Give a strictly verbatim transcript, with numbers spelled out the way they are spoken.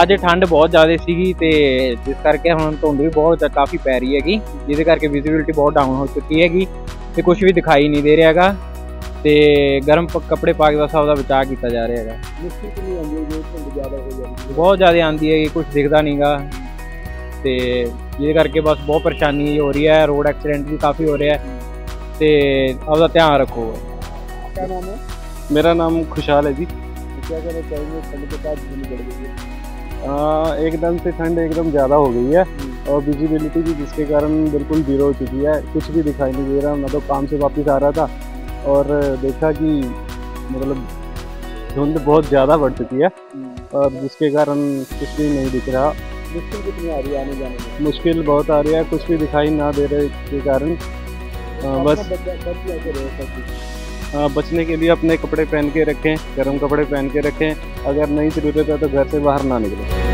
ਅੱਜ ठंड बहुत ज़्यादा सीगी ते जिस करके हम धुंध भी बहुत काफ़ी पै रही हैगी जिस करके विजिबिलिटी बहुत डाउन हो चुकी हैगी ते कुछ भी दिखाई नहीं दे रहा हैगा ते गर्म कपड़े पा के बस आपका बचा किया जा रहा है। बहुत ज़्यादा आती है कुछ दिखता नहीं गा तो जिस करके बस बहुत परेशानी हो रही है, रोड एक्सीडेंट भी काफ़ी हो रहा है तो आपका ध्यान रखो। क्या नाम है? मेरा नाम खुशहाल है जी। क्या कहना चाहिए ठंड के साथ? हाँ, एकदम से ठंड एकदम ज़्यादा हो गई है और विजिबिलिटी भी जिसके कारण बिल्कुल जीरो हो चुकी है, कुछ भी दिखाई नहीं दे रहा। मतलब तो काम से वापस आ रहा था और देखा कि मतलब धुंध बहुत ज़्यादा बढ़ चुकी है और जिसके कारण कुछ भी नहीं दिख रहा। मुश्किल कितनी आ रही है आने जाने में? मुश्किल बहुत आ रही है, कुछ भी दिखाई ना दे रहे के कारण आ, बस आ, बचने के लिए अपने कपड़े पहन के रखें, गर्म कपड़े पहन के रखें, अगर नहीं ज़रूरत है तो घर से बाहर ना निकलें।